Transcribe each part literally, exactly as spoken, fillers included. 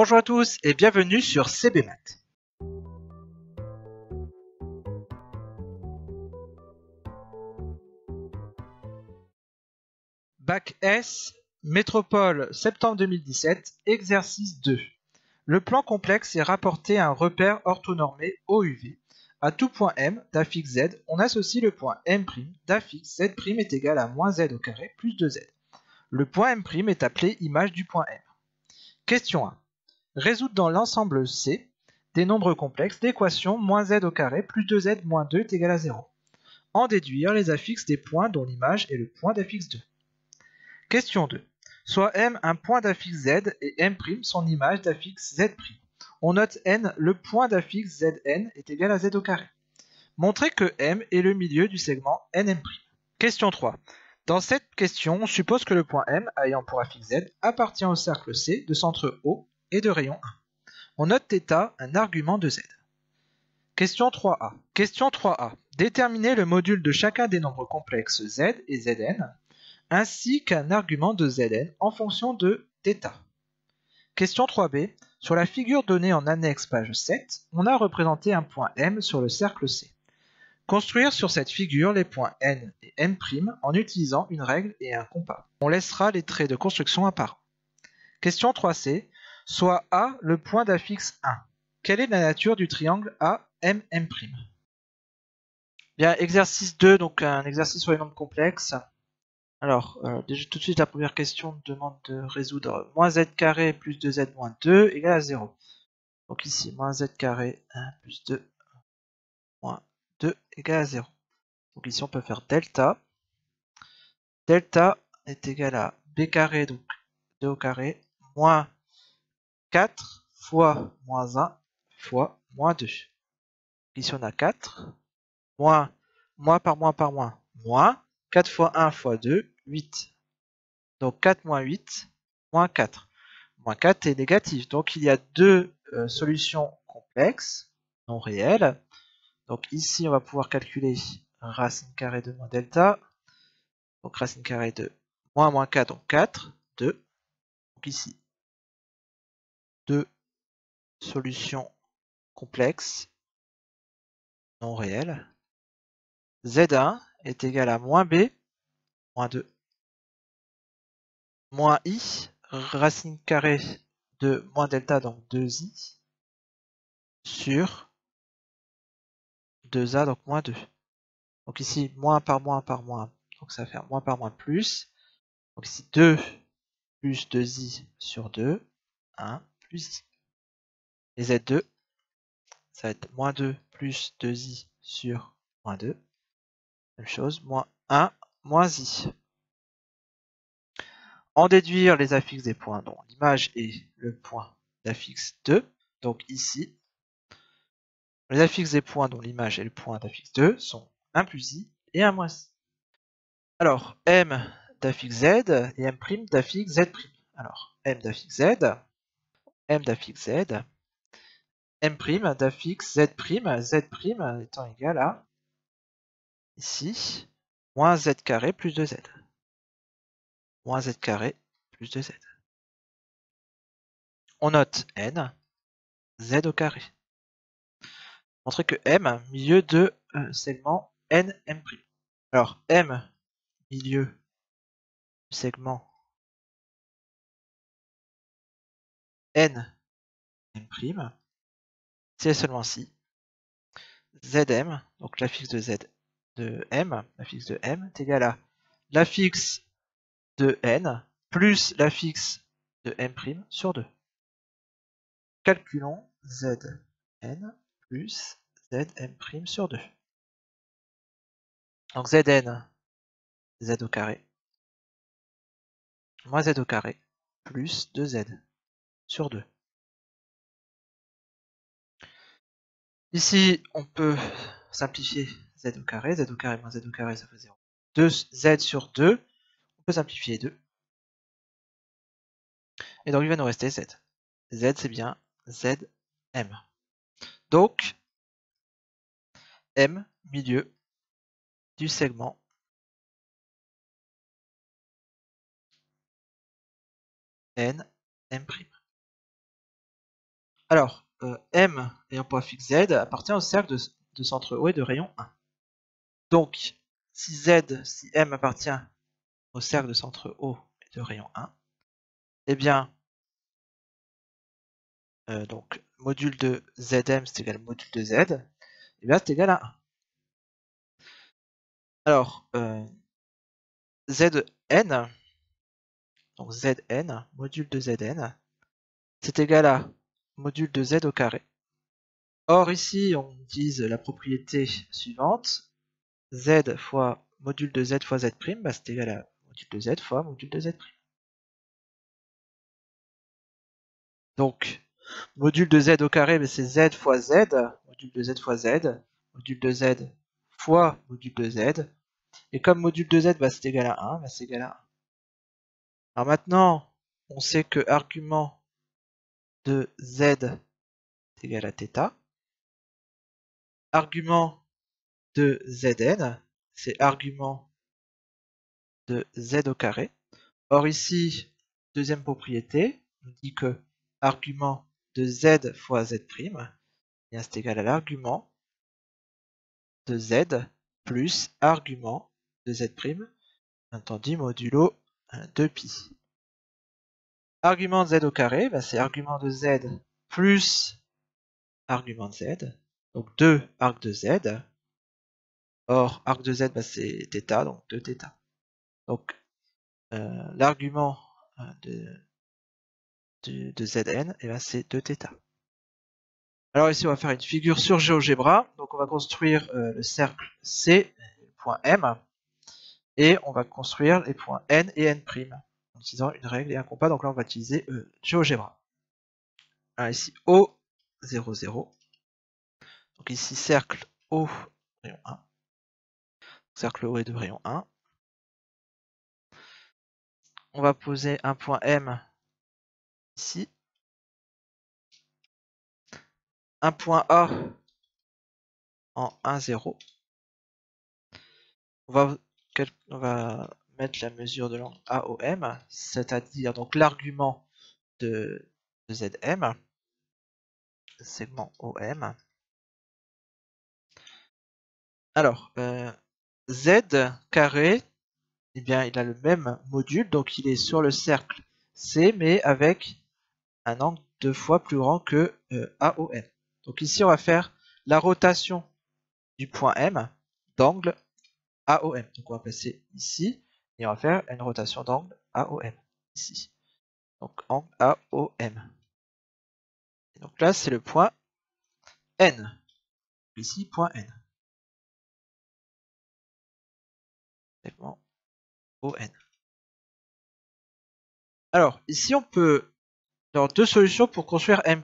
Bonjour à tous et bienvenue sur CBMath. Bac S, Métropole, septembre deux mille dix-sept, exercice deux. Le plan complexe est rapporté à un repère orthonormé O U V. À tout point M d'affixe Z, on associe le point M' d'affixe Z' est égal à moins Z au carré plus deux Z. Le point M' est appelé image du point M. Question un. Résoudre dans l'ensemble C des nombres complexes l'équation moins z au carré plus deux z moins deux est égal à zéro. En déduire les affixes des points dont l'image est le point d'affixe deux. Question deux. Soit M un point d'affixe z et M' son image d'affixe z'. On note N, le point d'affixe zn est égal à z au carré. Montrez que M est le milieu du segment N M'. Question trois. Dans cette question, on suppose que le point M ayant pour affixe z appartient au cercle C de centre O et de rayon un. On note θ, un argument de z. Question trois A. Question trois A. Déterminer le module de chacun des nombres complexes z et zn, ainsi qu'un argument de zn en fonction de θ. Question trois B. Sur la figure donnée en annexe page sept, on a représenté un point M sur le cercle C. Construire sur cette figure les points N et M' en utilisant une règle et un compas. On laissera les traits de construction à part. Question trois C. Soit A le point d'affixe un. Quelle est la nature du triangle A M M'? Bien, exercice deux, donc un exercice sur les nombres complexes. Alors, euh, déjà, tout de suite, la première question demande de résoudre moins z carré plus deux z moins deux égale à zéro. Donc ici, moins z carré un plus deux moins deux égale à zéro. Donc ici, on peut faire delta. Delta est égal à b carré, donc deux au carré, moins quatre fois moins un fois moins deux. Ici on a quatre, moins, moins par moins par moins, moins, quatre fois un fois deux, huit. Donc quatre moins huit, moins quatre. Moins quatre est négatif, donc il y a deux euh, solutions complexes, non réelles. Donc ici on va pouvoir calculer racine carrée de moins delta, donc racine carrée de moins moins quatre, donc quatre, deux, donc ici. Deux solutions complexes non réelles. Z un est égal à moins b, moins deux, moins i, racine carrée de moins delta, donc deux i, sur deux a, donc moins deux. Donc ici, moins par moins par moins, donc ça va faire moins par moins plus. Donc ici, deux plus deux i sur deux, un. Plus et z deux, ça va être moins deux plus deux i sur moins deux, même chose, moins un moins i. En déduire les affixes des points dont l'image est le point d'affixe deux, donc ici, les affixes des points dont l'image est le point d'affixe deux sont un plus i et un moins i. Alors, m d'affixe z et m' d'affixe z'. Alors, m d'affixe z, m d'affixe z, m' d'affixe z', z' étant égal à, ici, moins z carré plus deux z. Moins z carré plus deux z. On note n, z au carré. Montrer que m, milieu de euh, segment n m'. Alors, m, milieu du segment N M', c'est seulement si Z M, donc l'affixe de Z de M, l'affixe de M est égal à l'affixe de N plus l'affixe de M' sur deux. Calculons Z N plus Z M' sur deux. Donc Z N, Z au carré, moins Z au carré, plus deux Z. Sur deux. Ici, on peut simplifier z au carré, z au carré moins z au carré, ça fait zéro. deux z sur deux, on peut simplifier deux. Et donc, il va nous rester z. Z, c'est bien z m. Donc, m, milieu du segment n m'. Alors, euh, M ayant point fixe Z appartient au cercle de, de centre O et de rayon un. Donc, si Z, si M appartient au cercle de centre O et de rayon un, eh bien, euh, donc, module de Z M, c'est égal à module de Z, eh bien, c'est égal à un. Alors, euh, Zn, donc Zn, module de Zn, c'est égal à module de Z au carré. Or, ici, on utilise la propriété suivante, Z fois module de Z fois Z', bah, c'est égal à module de Z fois module de Z'. Donc, module de Z au carré, bah, c'est Z fois Z, module de Z fois Z, module de Z fois module de Z, et comme module de Z, bah, c'est égal à un, bah, c'est égal à un. Alors maintenant, on sait que argument de Z est égal à θ. Argument de Zn, c'est argument de Z au carré. Or ici, deuxième propriété, on dit que argument de Z fois Z', c'est égal à l'argument de Z plus argument de Z', entendu modulo deux pi. Argument de Z au carré, ben c'est argument de Z plus argument de Z, donc deux arcs de Z. Or, arc de Z, ben c'est θ, donc deux θ. Donc, euh, l'argument de, de, de Zn, eh ben c'est deux θ. Alors ici, on va faire une figure sur GeoGebra. Donc, on va construire euh, le cercle C, le point M. Et on va construire les points N et N' en utilisant une règle et un compas. Donc là, on va utiliser euh, GeoGebra. Alors ici, O, zéro, zéro. Donc ici, cercle O, rayon un. Cercle O est de rayon un. On va poser un point M ici. Un point A en un, zéro. On va... On va mettre la mesure de l'angle A O M, c'est-à-dire donc l'argument de, de Z M, segment O M. Alors, euh, Z carré, eh bien, il a le même module, donc il est sur le cercle C, mais avec un angle deux fois plus grand que euh, A O M. Donc ici, on va faire la rotation du point M d'angle A O M. Donc on va passer ici et on va faire une rotation d'angle A O M ici. Donc angle A O M. Et donc là c'est le point N. Ici point N. Segment O N. Alors ici on peut avoir deux solutions pour construire M'.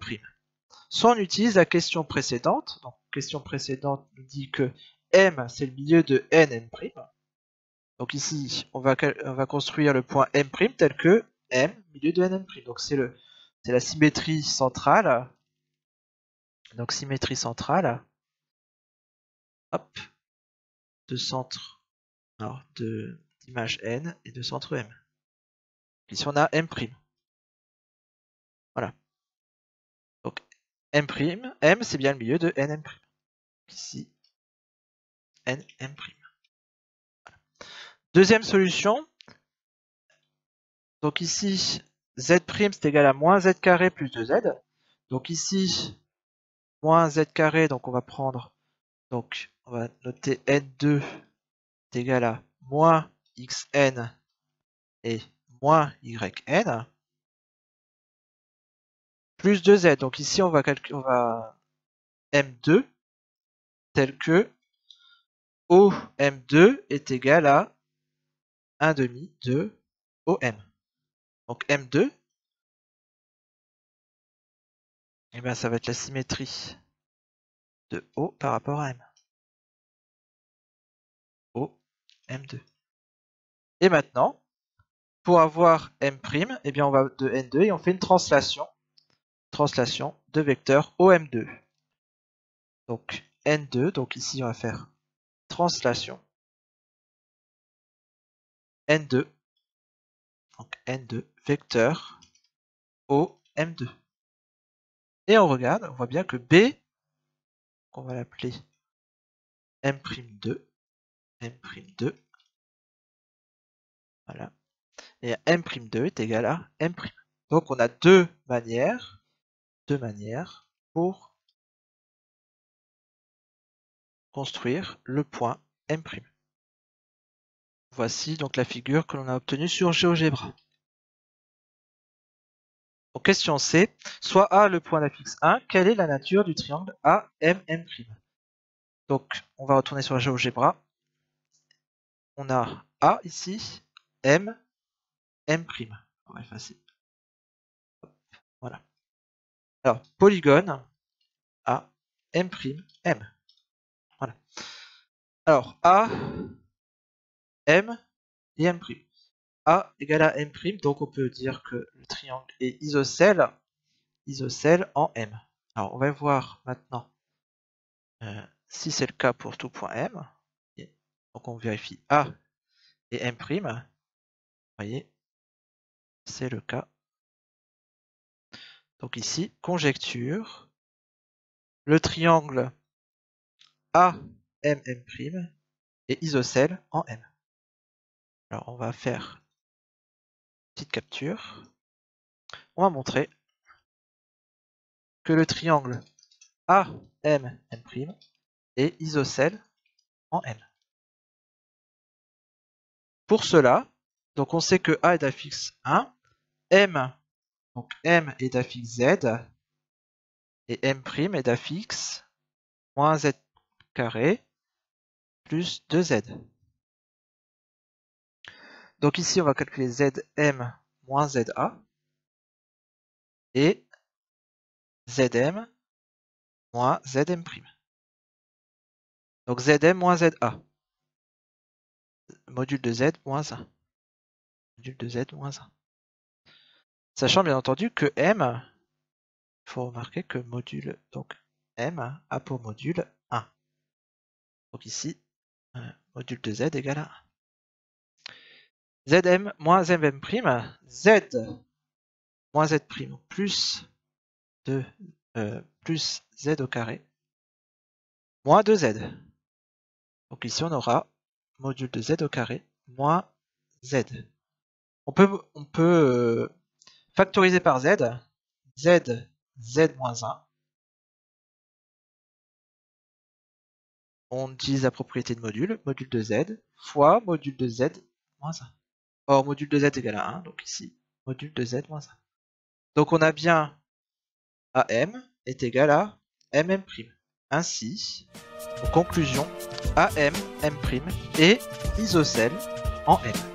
Soit on utilise la question précédente. Donc question précédente nous dit que M, c'est le milieu de N, M'. Donc ici, on va, on va construire le point M' tel que M, milieu de N, M'. Donc c'est la symétrie centrale. Donc symétrie centrale. Hop. De centre. Alors, de d'image N et de centre M. Ici, on a M'. Voilà. Donc M', M, c'est bien le milieu de N, M'. Ici. N, M'. Voilà. Deuxième solution, donc ici Z' c'est égal à moins Z carré plus deux Z. Donc ici, moins Z carré, donc on va prendre, donc on va noter N deux est égal à moins Xn et moins Yn plus deux Z. Donc ici on va calculer, on va M deux tel que O M deux est égal à un demi de O M. Donc M deux, et bien ça va être la symétrie de O par rapport à M. O, M deux. Et maintenant, pour avoir M', et bien on va de N deux et on fait une translation, translation de vecteur O M deux. Donc N deux, donc ici on va faire translation N deux, donc N deux vecteur O M deux. Et on regarde, on voit bien que B, qu'on va l'appeler M deux, M deux, voilà, et M deux est égal à M'. Donc on a deux manières, deux manières pour construire le point M'. Voici donc la figure que l'on a obtenue sur GeoGebra. Donc question C, soit A le point d'affixe un, quelle est la nature du triangle A M M'? Donc on va retourner sur GeoGebra. On a A ici, M, M'. On va effacer. Voilà. Alors, polygone A, M', M. Voilà. Alors, A, M et M'. A égale à M', donc on peut dire que le triangle est isocèle, isocèle en M. Alors, on va voir maintenant euh, si c'est le cas pour tout point M. Donc, on vérifie A et M'. Vous voyez, c'est le cas. Donc ici, conjecture, le triangle A M M' est isocèle en M. Alors, on va faire une petite capture. On va montrer que le triangle A M M' est isocèle en M. Pour cela, donc on sait que A est d'affixe un, M, donc M est d'affixe Z, et M' est d'affixe moins Z carré plus deux Z. Donc ici on va calculer Z M moins Z A, et Z M moins Z M'. Donc Z M moins Z A, module de Z moins un. Module de Z moins un. Sachant bien entendu que M, il faut remarquer que module, donc M a pour module un. Donc ici, module de Z égale à un. Z M moins M M', Z moins Z' plus, deux, euh, plus Z au carré, moins deux Z. Donc ici on aura module de Z au carré moins Z. On peut, on peut factoriser par Z, Z, Z moins un. On utilise la propriété de module, module de Z, fois module de Z moins un. Or, module de Z égale à un, donc ici, module de Z moins un. Donc on a bien A M est égal à M M'. Ainsi, en conclusion, A M M' est isocèle en M.